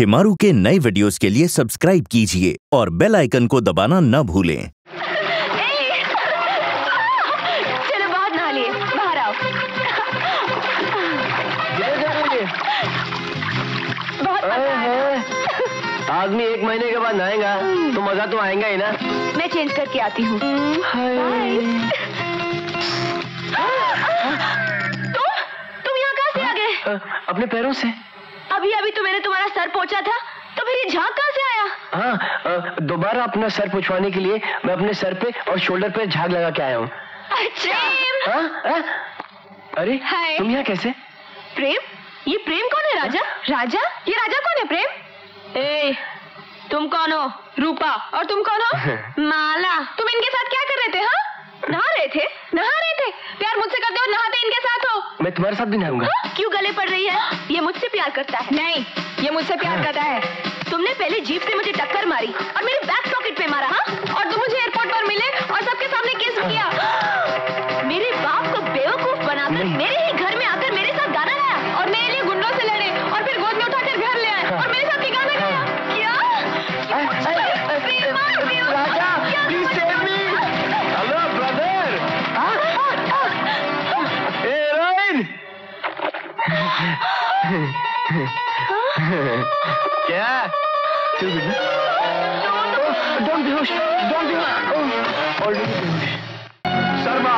शेमारू के नए वीडियोस के लिए सब्सक्राइब कीजिए और बेल आइकन को दबाना ना भूलें। आदमी एक महीने के बाद नहाएगा तो मजा तो आएगा ही ना। मैं चेंज करके आती हूँ। तुम यहाँ कहाँ से आ गए? अपने पैरों से। अभी अभी तो मैंने तुम्हारा सर पोंछा था, तो फिर ये झाग कहाँ से आया? हाँ, दोबारा अपना सर पोंछवाने के लिए मैं अपने सर पे और शोल्डर पे झाग लगा के आया हूँ। अच्छा। अरे तुम यहाँ कैसे? प्रेम? ये प्रेम कौन है? राजा? राजा? ये राजा कौन है? प्रेम? ए, तुम कौन हो? रूपा। और तुम कौन हो? माला। तुम इनके साथ क्या कर रहे थे? हाँ, नहा रहे थे। प्यार मुझसे करते हो, नहाते इनके साथ हो। मैं तुम्हारे साथ भी नहाऊंगा। क्यों गले पड़ रही है? ये मुझसे प्यार करता है। नहीं, ये मुझसे प्यार करता है। तुमने पहले जीप से मुझे टक्कर मारी और मेरे बैक पॉकेट पे मारा। हाँ, और तुम मुझे एयरपोर्ट पर मिले और सबके सामने किस किया। मेरे बाप को बेवकूफ बनाकर मेरे ही घर में आकर मेरे साथ गाना गाया और मेरे लिए गुंडों से लड़े और फिर गोद में उठाकर घर ले आए और मेरे साथ गाना गाया। क्या? चल बेटा। डोंट बेहोश। शर्मा,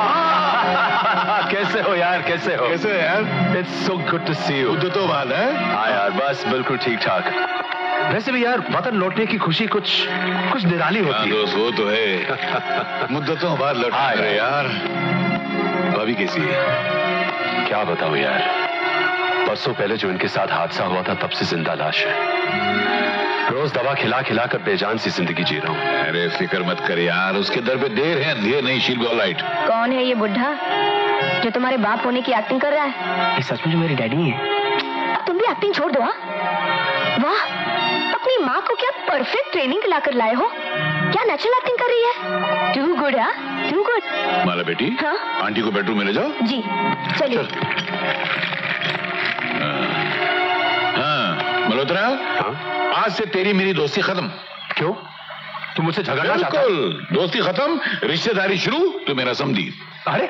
कैसे हो यार? कैसे हो यार? It's so good to see you। तो बात है। हाँ यार, बस बिल्कुल ठीक ठाक। वैसे भी यार, वतन लौटने की खुशी कुछ निराली होती है। दोस्त वो तो है। मुद्दतों बाद लौट आए यार। भाभी कैसी है? क्या बताऊं यार, परसों पहले जो इनके साथ हादसा हुआ था तब से जिंदा लाश है। रोज दवा खिला कर बेजान सी जिंदगी जी रहा हूँ। अरे फिक्र मत कर यार, उसके दर पे देर है अंधेर नहीं। शील गो लाइट। कौन है ये बुढ़ा जो तुम्हारे बाप होने की एक्टिंग कर रहा है? ये सचमुच मेरे डैडी है। तुम भी एक्टिंग छोड़ दो। वाह, अपनी माँ को क्या परफेक्ट ट्रेनिंग ला कर लाए हो। क्या नेचुरल एक्टिंग कर रही है। Too good. Too good. Mala बेटी, हाँ आंटी को बेडरूम में ले जाओ। जी चलिए। हाँ मल्होत्रा, हाँ? आज से तेरी मेरी दोस्ती खत्म। क्यों? तुम मुझसे झगड़ना चाहता हो? बिल्कुल, दोस्ती खत्म, रिश्तेदारी शुरू। तू मेरा समधी। अरे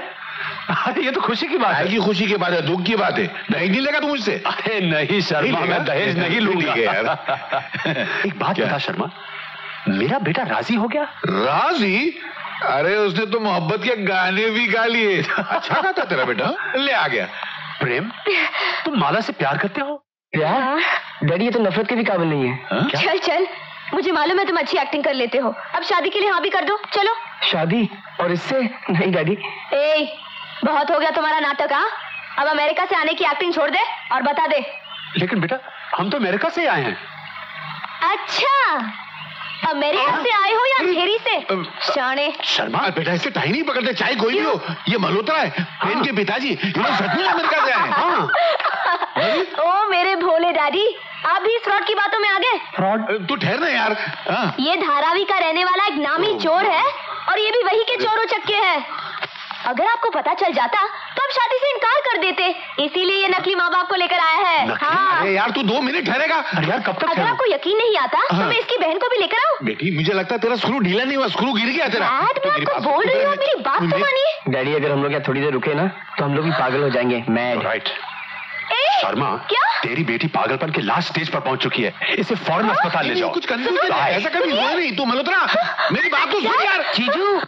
ये तो खुशी की बात है। की खुशी की बात है, दुख की बात है। दहेज नहीं लेगा तू मुझसे? अरे नहीं शर्मा, मैं दहेज नहीं लूंगा यार। एक बात बता शर्मा, मेरा बेटा राजी हो गया? राजी? अरे उसने तो मोहब्बत के गाने भी गा लिए। अच्छा गाता तेरा बेटा, ले आ गया। प्रेम, तुम माला से प्यार करते हो? प्यार? डैडी ये तो नफरत के भी काबिल नहीं है। चल, मुझे मालूम है तुम अच्छी एक्टिंग कर लेते हो। अब शादी के लिए हाँ भी कर दो। चलो। शादी? और इससे? नहीं डैडी। ए, बहुत हो गया तुम्हारा नाटक। हाँ, अब अमेरिका से आने की एक्टिंग छोड़ दे और बता दे। लेकिन बेटा, हम तो अमेरिका से आए हैं। अच्छा, अमेरिका से आए हो या अंधेरी से? शाने शर्मा बेटा, इससे टाई नहीं पकड़ते। चाहे कोई भी हो, ये मल्होत्रा है, इनके पिताजी। ये सच में अमेरिका से आए हैं। ओ मेरे भोले डैडी, आप भी फ्रॉड की बातों में आ गए। फ्रॉड? तू ठहरना यार। ये धारावी का रहने वाला एक नामी चोर है और ये भी वही के चोरों चक्के है। अगर आपको पता चल जाता तो आप शादी से इनकार कर देते, इसीलिए ये नकली माँ बाप को लेकर आया है। हाँ। अरे यार तू 2 मिनट ठहरेगा? अरे यार कब तक? अगर आपको यकीन नहीं आता तो मैं इसकी बहन को भी लेकर आऊँ। बेटी मुझे लगता है तेरा स्क्रू ढीला नहीं हुआ, स्क्रू गिर गया तेरा। तो मैं आपको बोल रही हूँ, मेरी बात तो मानिए। डैडी अगर हम लोग यहाँ थोड़ी देर रुके ना तो हम लोग भी पागल हो जाएंगे। मैं राइट। शर्मा क्या? तेरी बेटी पागलपन के लास्ट स्टेज पर पहुंच चुकी है, इसे फौरन अस्पताल ले जाओ। कुछ कंफ्यूजन है ऐसा कभी हुआ नहीं। तू मल्होत्रा मेरी बात तो सुन यार। जीजू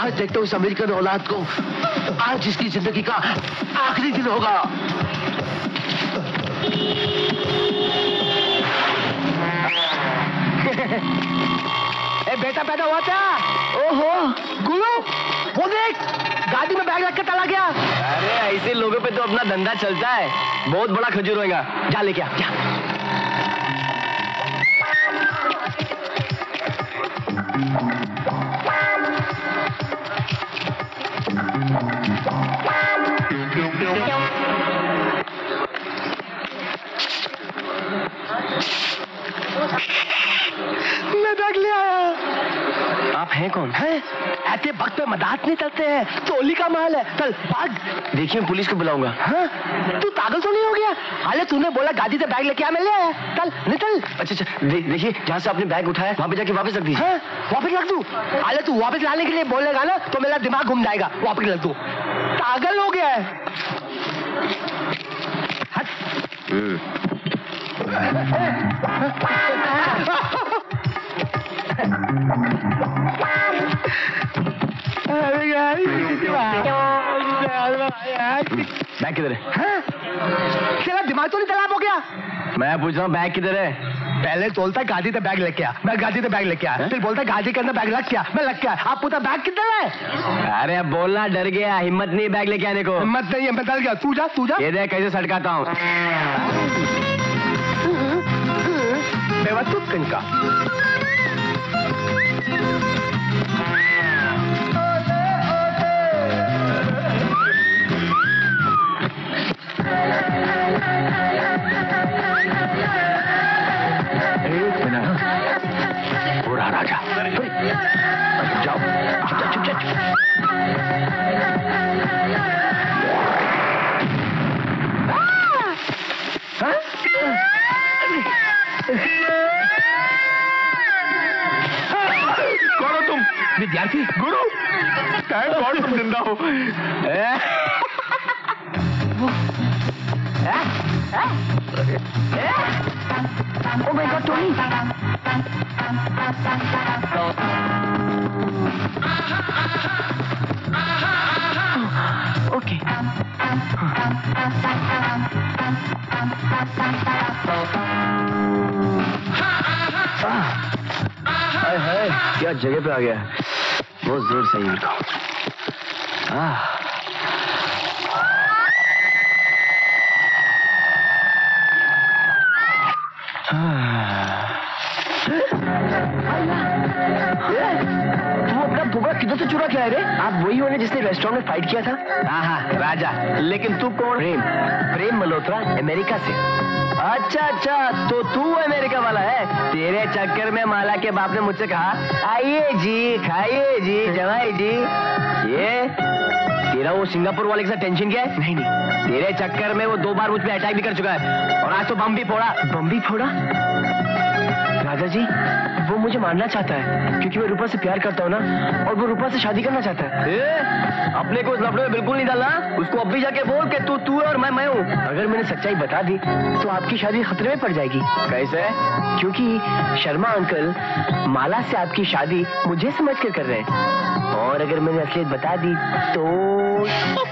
आज देखता हूँ इस अमेरिकन औलाद को। आज इसकी जिंदगी का आखिरी दिन होगा। ए बेटा पैदा हुआ था। ओहो गुरु, वो देख गाड़ी में बैग रखकर चला गया। अरे ऐसे लोगों पे तो अपना धंधा चलता है। बहुत बड़ा खजूर होगा, जा लेके आ। मैं बैग ले आया। आप हैं कौन? हैं ऐसे वक्त में मदद नहीं करते हैं तो ओली का माल है। चल भाग, देखिए मैं पुलिस को बुलाऊंगा। हाँ तू पागल तो नहीं हो गया? हाले तूने बोला गाड़ी से बैग लेके आ, मैं ले आया। चल निकल। अच्छा देखिए जहाँ से आपने बैग उठाया वहाँ पे जाके वापस रख दीजिए। वापस रख दूँ? हाले तू वापस लाने के लिए बोलेगा ना तो मेरा दिमाग घूम जाएगा। वापस रख दूँ? पागल हो गया है। बैग किधर है? चला दिमाग तो नहीं तलाब हो गया? मैं पूछ रहा हूँ बैग किधर है? पहले बोलता है गाड़ी से बैग लेके आ, मैं गाड़ी से बैग लेके आया। फिर बोलता है गाड़ी के अंदर बैग लग गया, मैं लग गया। आप पूछता बैग किधर है? अरे अब बोलना डर गया, हिम्मत नहीं बैग लेके आने को। हिम्मत नहीं है, मैं डर गया। तू जा, तू जा। ये देख कैसे सड़काता हूँ। बेवकूफ किनका राजा। जाओ चुप चुप। कौन हो तुम? विद्यार्थी गुरु। थैंक गॉड तुम जिंदा हो। Oh my God Tony. Okay hi hi क्या जगह पे आ गया। बहुत जोर सही लिखा। हाँ तो चुरा क्या है रे? आप वही हो ना जिसने रेस्टोरेंट में फाइट किया था? हाँ राजा। लेकिन तू कौन? प्रेम मल्होत्रा, अमेरिका से। अच्छा अच्छा तो तू अमेरिका वाला है। तेरे चक्कर में माला के बाप ने मुझसे कहा आइए जी, खाइए जी, जवाई जी। ये तेरा वो सिंगापुर वाले के साथ टेंशन क्या है? नहीं नहीं, तेरे चक्कर में वो 2 बार मुझ पर अटैक भी कर चुका है और आज तो बम भी फोड़ा। बम भी फोड़ा? राजा जी वो मुझे मारना चाहता है क्योंकि मैं रूपा से प्यार करता हूँ ना, और वो रूपा से शादी करना चाहता है। अपने को उस लफड़े में बिल्कुल नहीं डालना। उसको अब भी जाके बोल के तू तू है और मैं हूँ। अगर मैंने सच्चाई बता दी तो आपकी शादी खतरे में पड़ जाएगी। कैसे? क्योंकि शर्मा अंकल माला से आपकी शादी मुझे समझ कर कर रहे हैं, और अगर मैंने असलियत बता दी तो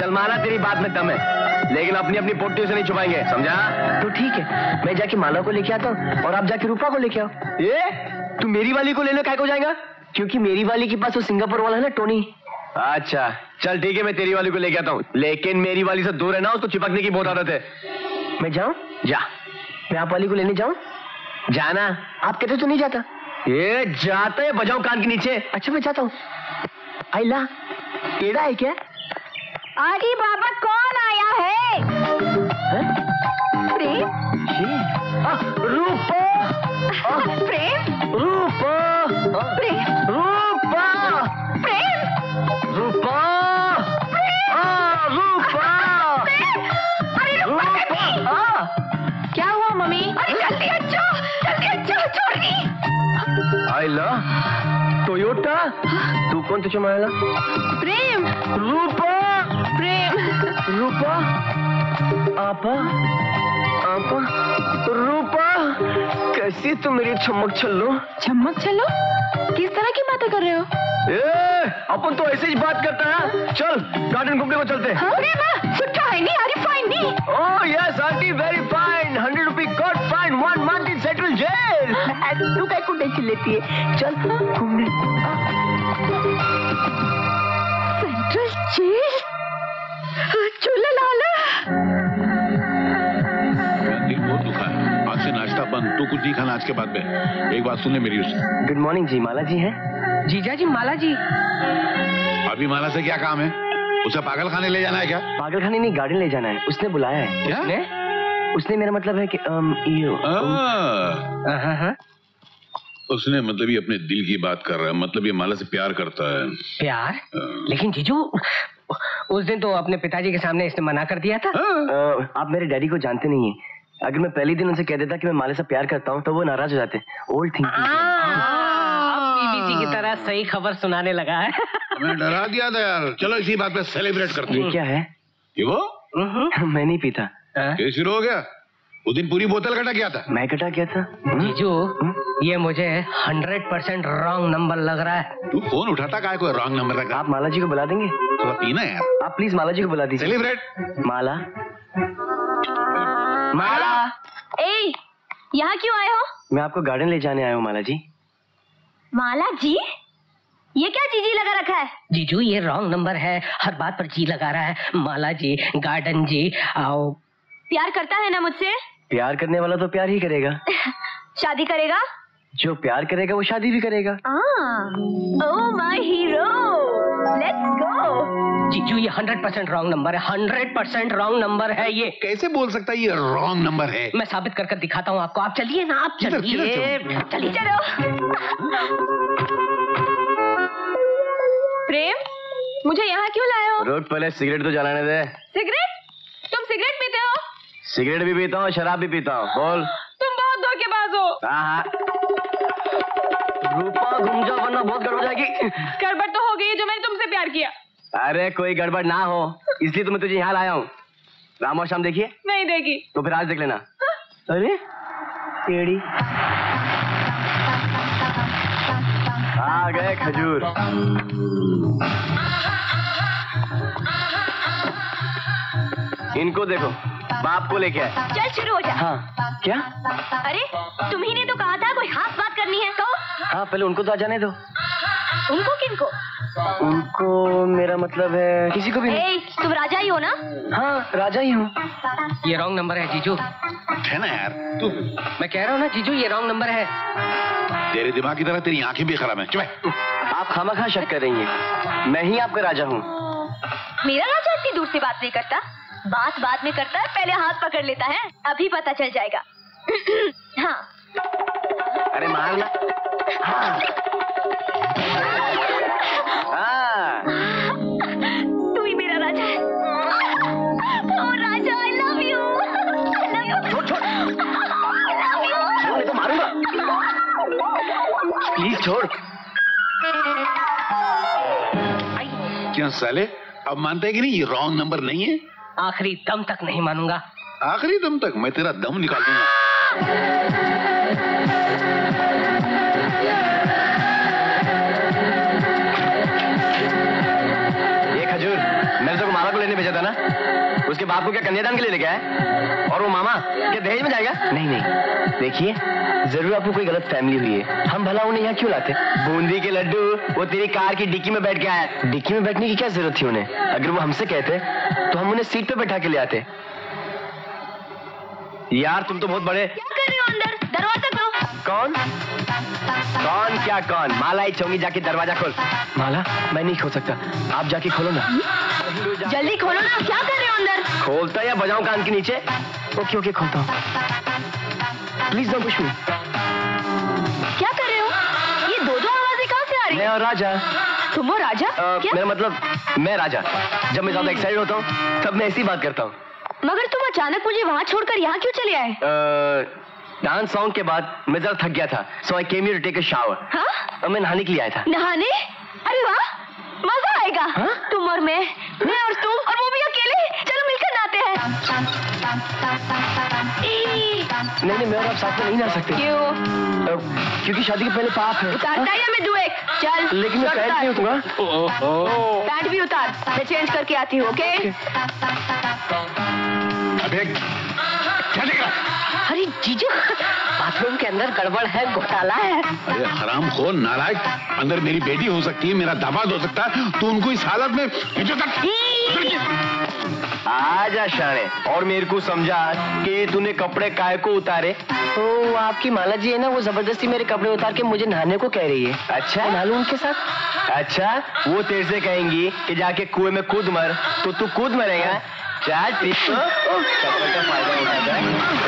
चल माना तेरी बात में दम है, लेकिन अपनी अपनी पोटियों से नहीं छुपाएंगे, समझा? तो ठीक है, मैं जाके माला को लेके आता हूँ और आप जाके रूपा को लेके आओ। ये तू मेरी वाली को लेने काय को जाएगा? क्योंकि मेरी वाली के पास वो सिंगापुर वाला है ना, टोनी। अच्छा चल ठीक है, मैं तेरी वाली को लेके आता हूँ, लेकिन मेरी वाली से दूर है ना, उसको चिपकने की बहुत आदत है। मैं जाऊँ? जा। मैं आप वाली को लेने जाऊँ? जाना। आप कहते तो नहीं जाता? ये जाता है, बजाओ कान के नीचे। अच्छा मैं जाता हूँ। आइला टेढ़ा है क्या? आगे बाबा कौन आया है? प्रेम? रूपा। प्रेम? रूपा। प्रेम? रूपा। प्रेम? रूपा। रूपा। अरे रूपा। क्या हुआ मम्मी? अरे जल्दी अच्छा, जल्दी अच्छा, छोड़नी। आइला टोयोटा, तू कौन? तुझे मायला प्रेम रूपा। प्रेम रूपा आपा आपा रूपा, कैसी तुम मेरी छमक छल्लो। छमक छल्लो? किस तरह की बातें कर रहे हो? अपन तो ऐसे ही बात करता है। चल गार्डन घूमने को चलते। हाँ? Oh yes, auntie, very fine. 100 रुपये court fine, 1 month in central jail. तू क्या कुछ टेंशन लेती है? चल घूमने। Central jail? चूल्हा लाला। दिन बहुत दुखा है, आज से नाश्ता बंद। तू कुछ नहीं खाना आज के बाद में। एक बात सुने मेरी उससे। गुड मॉर्निंग जी, माला जी हैं? जीजा जी माला जी। अभी माला से क्या काम है? उसे पागल खाने ले जाना है क्या? पागल खाने नहीं, गार्डन ले जाना है। उसने बुलाया है। क्या? उसने मेरा मतलब है कि उसने मतलब ये अपने दिल की बात कर रहा है, मतलब ये माला से प्यार करता है। प्यार? लेकिन जीजू उस दिन तो अपने पिताजी के सामने इसने मना कर दिया था। आप मेरे डैडी को जानते नहीं है, अगर मैं पहले दिन उनसे कह देता कि मैं माला से प्यार करता हूँ तो वो नाराज हो जाते। Old thinking. बीबीसी की तरह सही खबर सुनाने लगा है। मैं डरा दिया था यार। चलो इसी बात पे सेलिब्रेट करते हैं। ये क्या है? ये वो? मैं नहीं पीता। कैसे हो गया? उस दिन पूरी बोतल कटा गया था। मैं कटा गया था। जीजू ये मुझे 100% रॉन्ग नंबर लग रहा है। तू फोन उठाता काहे? कोई रॉन्ग नंबर लगा। आप माला जी को बुला देंगे? थोड़ा पीना है यार। आप प्लीज माला जी को बुला दीजिए। सेलिब्रेट। माला माला ए यहाँ क्यों आए हो? मैं आपको गार्डन ले जाने आया हूँ माला जी। माला जी ये क्या जीजी लगा रखा है? जीजू ये रॉन्ग नंबर है, हर बात पर जी लगा रहा है। माला जी गार्डन जी आओ। प्यार करता है ना मुझसे? प्यार करने वाला तो प्यार ही करेगा। शादी करेगा? जो प्यार करेगा वो शादी भी करेगा। Oh my hero, let's go. जीजू ये 100% रॉन्ग नंबर है, 100% रॉन्ग नंबर है। ये कैसे बोल सकता है ये रॉन्ग नंबर है? मैं साबित करके दिखाता हूँ आपको। आप चलिए ना, आप चलिए चलिए चलो। प्रेम मुझे यहाँ क्यों लाए हो? रोड पहले सिगरेट तो जलाने दे। सिगरेट? तुम सिगरेट पीते हो? सिगरेट भी पीता हूँ, शराब भी पीता हूँ। बोल। तुम बहुत धोखेबाज हो। रूपा घूम जाओ वरना बहुत गड़बड़ हो जाएगी। गड़बड़ तो हो गई जो मैंने तुमसे प्यार किया। अरे कोई गड़बड़ ना हो इसलिए तो मैं तुझे यहाँ लाया हूँ। राम और श्याम देखिए? नहीं देखी। तो फिर आज देख लेना। हा? अरे टेढ़ी आ गए खजूर। इनको देखो, बाप को लेके आए। चल शुरू हो जा। हाँ क्या? अरे तुम ही ने तो कहा था कोई खास बात करनी है तो। हाँ पहले उनको तो आ जाने दो। उनको किनको? उनको मेरा मतलब है किसी को भी नहीं। तुम राजा ही हो ना? हाँ राजा ही हूँ। ये रॉन्ग नंबर है जीजू। है ना यार तू? मैं कह रहा हूँ ना जीजू ये रॉन्ग नंबर है। तेरे दिमाग की तरह तेरी आँखें भी खराब है। आप खामखा शक कर रही है, मैं ही आपका राजा हूँ। मेरा राजा इतनी दूर से बात नहीं करता, बात बात में करता है, पहले हाथ पकड़ लेता है। अभी पता चल जाएगा। हाँ अरे मार ना। हाँ। हाँ। तू ही मेरा राजा है। ओ राजा आई लव यू। छोड़ तो मारूंगा। प्लीज छोड़। क्यों साले अब मानते हैं कि नहीं ये रॉन्ग नंबर नहीं है? आखिरी दम तक नहीं मानूंगा। आखिरी दम तक मैं तेरा दम निकाल दूंगा। ये खजूर मैंने तो मामा को लेने भेजा था ना, उसके बाप को क्या कन्यादान के लिए लेके आया? और वो मामा क्या दहेज में जाएगा? नहीं नहीं देखिए जरूर आपको कोई गलत फैमिली हुई है। हम भला उन्हें यहाँ क्यों लाते? बूंदी के लड्डू वो तेरी कार की डिक्की में बैठ के आया। डिक्की में बैठने की क्या जरूरत थी उन्हें? अगर वो हमसे कहते तो हम उन्हें सीट पे बैठा के ले आते। यार तुम तो बहुत बड़े। क्या कर रहे हो अंदर? दरवाजा खोलो। कौन? कौन क्या कौन? माला ही चाहूंगी, जाके दरवाजा खोल। माला मैं नहीं खोल सकता, आप जाके खोलो ना। जल्दी खोलो ना, क्या कर रहे हो अंदर? खोलता या बजाऊं कान के नीचे? ओके ओके खोलता हूँ, प्लीज डोंट पुश मी। क्या कर रहे हो? ये दो दो आवाजें कहाँ से आ रही है? मैं और राजा। तुम हो राजा? मेरा मतलब मैं राजा। जब मैं ज्यादा एक्साइटेड होता हूँ तब मैं ऐसी बात करता हूँ। मगर तुम अचानक मुझे वहाँ छोड़कर यहाँ क्यों चले आए? डांस सॉन्ग के बाद मैं जरा थक गया था, so I came here to take a shower. हाँ? मैं नहाने के लिए आया था। नहाने? अरे वाह मजा आएगा। हाँ? तुम और मैं। हाँ? मैं और तुम और वो भी अकेले। चलो मिलकर नहाते हैं। नहीं नहीं मैं और आप साथ में नहीं नहा सकते। क्यों? क्योंकि शादी के पहले पाप है। उतारता है मैं दुए। चल लेकिन मैं पैंट नहीं उतरूंगा। पैंट भी उतार, मैं चेंज करके आती हूँ। ओके अबे क्या देख रहा? अरे जीजू बाथरूम के अंदर गड़बड़ है, घोटाला है। अरे हरामखोर नालायक, अंदर मेरी बेटी हो सकती है, मेरा दामाद हो सकता है, तू उनको इस हालत में आजा शाने। और मेरे को समझा कि तूने कपड़े काय को उतारे? ओ आपकी माला जी है ना, वो जबरदस्ती मेरे कपड़े उतार के मुझे नहाने को कह रही है। अच्छा नहा लूं उनके साथ? अच्छा वो तेरे से कहेंगी कि जाके कुएं में कूद मर, तो तू कूद मरेगा। चार का फायदा उठाता है।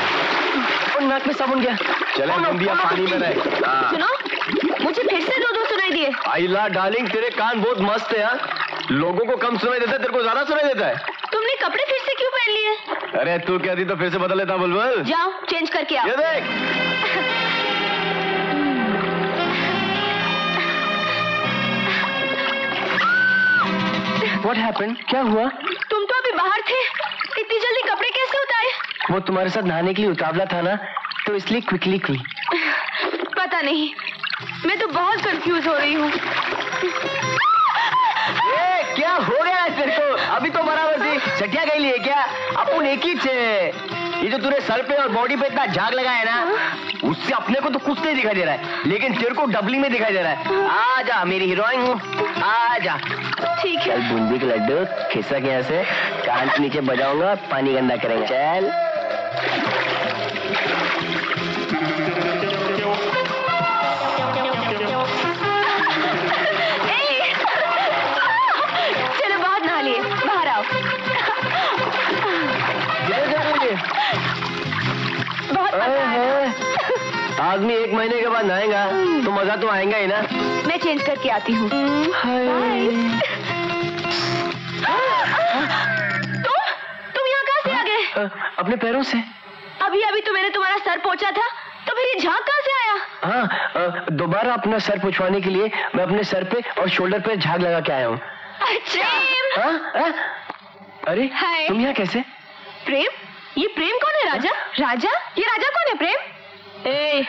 नाक में साबुन गया। चले बूंदिया पानी में रहे। सुनो आइला डार्लिंग तेरे कान बहुत मस्त है यार, लोगों को कम सुनाई देता है तेरे को ज्यादा सुनाई देता है। तुमने कपड़े फिर से क्यों पहन लिए? अरे तू क्या थी तो फिर से बदल लेता बुलबुल। जाओ चेंज करके आओ। ये देख। What happened? क्या हुआ? तुम तो अभी बाहर थे, इतनी जल्दी कपड़े कैसे उतारे? वो तुम्हारे साथ नहाने के लिए उतावला था ना, तो इसलिए क्विकली की। पता नहीं, मैं तो बहुत कंफ्यूज हो रही हूँ। क्या हो गया तेरे को? अभी तो बराबर थी, सटिया गई लिए क्या? अपन एक ही थे। ये जो तूने सर पे और बॉडी पे इतना झाग लगाया ना, उससे अपने को तो कुछ नहीं दिखाई दे रहा है, लेकिन तेरे को डबलिंग में दिखाई दे रहा है। आ जा मेरी हीरोइन, आ जा। ठीक है। चल बूंदी के लड्डू खिसक यहाँ से, कान के नीचे बजाऊंगा, पानी गंदा करेंगे। चल चलो बहुत नहा लिए, बाहर आओ। बहुत आदमी एक महीने के बाद नहाएगा तो मजा तो आएगा ही ना। मैं चेंज करके आती हूँ। तुम यहाँ कहाँ से आ गए? अपने पैरों से। अभी अभी तो मैंने तुम्हारा सर पोंछा था, तो फिर ये झाग कहाँ से आया? हाँ, दोबारा अपना सर पोंछवाने के लिए मैं अपने सर पे और शोल्डर पे झाग लगा के आया हूँ। अच्छा। अरे तुम यहाँ कैसे? प्रेम? ये प्रेम कौन है? राजा? राजा? ये राजा कौन है? प्रेम? ए,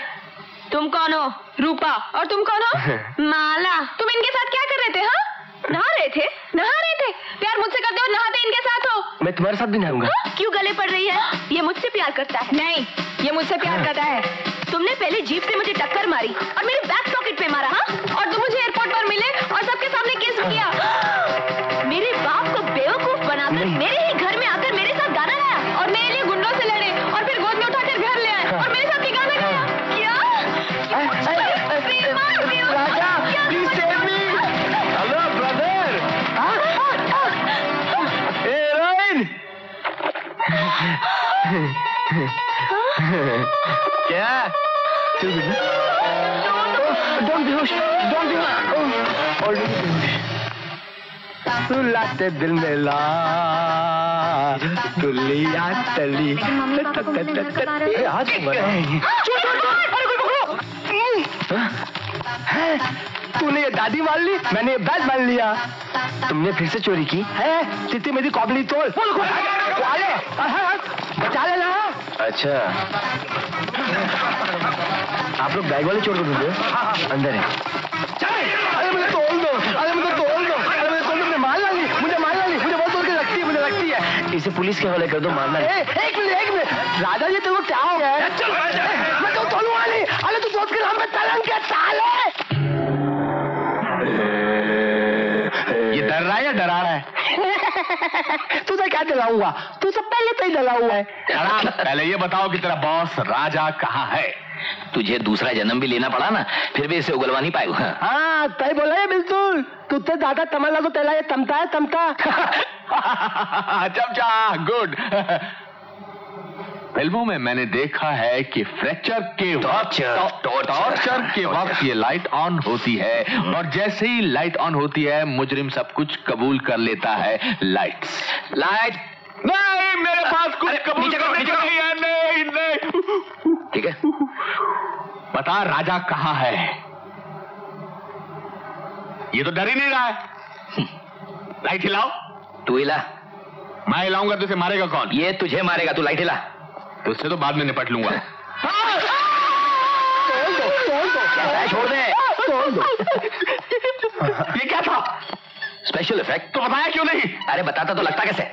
तुम कौन हो? रूपा। और तुम कौन हो? माला। तुम इनके साथ क्या कर रहे थे? हाँ, नहा रहे थे। नहा रहे थे? प्यार मुझसे करते हो, नहाते इनके साथ हो। मैं तुम्हारे साथ भी नहाऊंगा। क्यों गले पड़ रही है? ये मुझसे प्यार करता है। नहीं, ये मुझसे प्यार करता है। तुमने पहले जीप से मुझे टक्कर मारी और मेरे बैक पॉकेट पे मारा। हाँ, और तुम मुझे एयरपोर्ट पर मिले और सबके सामने किस किया। मेरे बाप को बेवकूफ बनाकर मेरे ही घर में आकर मेरे साथ गाना गाया और मेरे लिए गुंडों से लड़े और फिर गोद में उठाकर घर ले आए और मेरे साथ गाना गाया। क्या क्या? चल बेटा। तू लाते दिल में ला, तू लिया तली। आज तूने ये दादी मान ली, मैंने ये बैग मान लिया। तुमने फिर से चोरी की है। तिती मेरी कॉबली तोड़ बचा लेना। अच्छा, आप लोग बैग वाले चोर को ढूंढे? अंदर है। अरे मुझे तोड़ दो, अरे मुझे तोड़ दो, अरे मुझे तोड़ दो। मुझे मार डाली, मुझे मार डाली, मुझे बहुत तोड़ के रखती है, मुझे रखती है। इसे पुलिस के हवाले कर दो, मारना। एक मिनट, एक मिनट। राजा जी तुमको क्या हो गया? मैं तो तोड़ूंगा नहीं। अरे तू दोस्त के नाम पे तलंग के ताले। ये डर रहा है या डरा रहा है? तू तो क्या डला हुआ? तू तो पहले तो ही डला हुआ है। पहले ये बताओ कि तेरा बॉस राजा कहाँ है? तुझे दूसरा जन्म भी लेना पड़ा ना, फिर भी इसे उगलवा नहीं पाएगा। हाँ, तय बोला है बिल्कुल। तू तो दादा तमला तो तेला ये तमता है, तमता। चमचा, गुड। फिल्मों में मैंने देखा है कि फ्रैक्चर के वक्त, टॉर्चर के वक्त ये लाइट ऑन होती है और जैसे ही लाइट ऑन होती है मुजरिम सब कुछ कबूल कर लेता है। लाइट नहीं, मेरे पास कुछ कबूल करने का नहीं है। नहीं नहीं, ठीक है, बता राजा कहाँ है? ये तो डर ही नहीं रहा है। लाइट हिलाओ। तू हिला। मैं हिलाऊंगा तो इसे मारेगा कौन? ये तुझे मारेगा, तू लाइट हिला। तो उससे तो बाद में निपट लूंगा। छोड़ दे। ये क्या था? Special effect. तो बताया क्यों नहीं? अरे बताता तो लगता कैसे?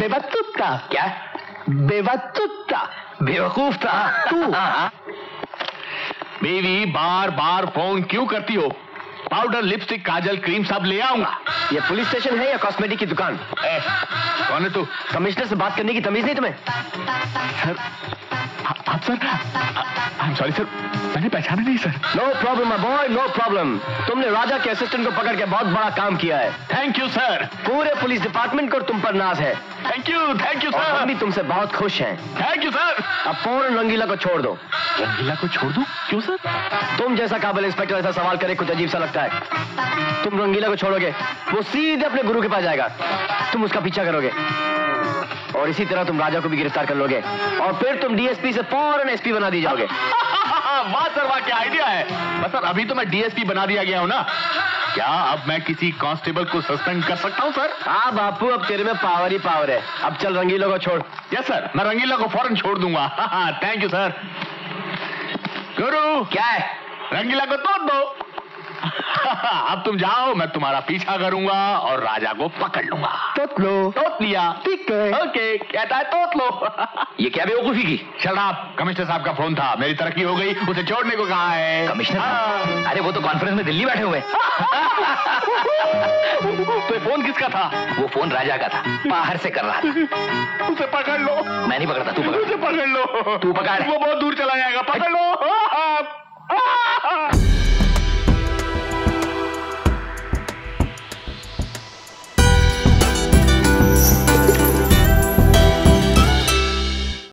बेवकूफ था। क्या बेवकूफ था? बेवकूफ था तू। बीवी बार बार फोन क्यों करती हो? पाउडर, लिपस्टिक, काजल, क्रीम सब ले आऊंगा। ये पुलिस स्टेशन है या कॉस्मेटिक की दुकान? कौन है तू? कमिश्नर से बात करने की तमीज नहीं तुम्हें? सर, आप sir, I am sorry sir, मैंने पहचाना नहीं sir. No problem my boy, no problem. तुमने राजा के असिस्टेंट को पकड़ के बहुत बड़ा काम किया है। Thank you sir. पूरे पुलिस डिपार्टमेंट को तुम पर नाज है। Thank you sir. हम भी तुमसे बहुत खुश हैं। Thank you sir. अब पूर्ण रंगीला को छोड़ दो। रंगीला को छोड़ दूं? क्यों सर? तुम जैसा काबिल इंस्पेक्टर ऐसा सवाल करे कुछ अजीब सा लगता है। तुम रंगीला को छोड़ोगे वो सीधे अपने गुरु के पास जाएगा, तुम उसका पीछा करोगे और इसी तरह तुम राजा को भी गिरफ्तार कर लोगे और फिर तुम डीएसपी से फौरन एसपी बना दी जाओगे। वाह सर वाह, क्या आइडिया है। बस अभी तो मैं डीएसपी बना दिया गया हूँ ना, क्या अब मैं किसी कांस्टेबल को सस्पेंड कर सकता हूँ सर? हाँ बापू, अब तेरे में पावर ही पावर है। अब चल रंगीला को छोड़। यस सर, मैं रंगीला को फौरन छोड़ दूंगा। Thank you sir. गुरु क्या है, रंगीला को तोड़ दो। अब तुम जाओ, मैं तुम्हारा पीछा करूंगा और राजा को पकड़ लूंगा। तोड़ लो। तोड़ लिया, ठीक है, ओके, कहता है तोड़ लो। ये क्या बेवकूफी की। चल आप, कमिश्नर साहब का फोन था, मेरी तरक्की हो गई, उसे छोड़ने को कहा है। कमिश्नर साहब? अरे वो तो कॉन्फ्रेंस में दिल्ली बैठे हुए। तो फोन किसका था? वो फोन राजा का था, बाहर से कर रहा था। उसे पकड़ लो। मैं नहीं पकड़ता, तू पकड़ लो। तू पकड़, वो बहुत दूर चला गया।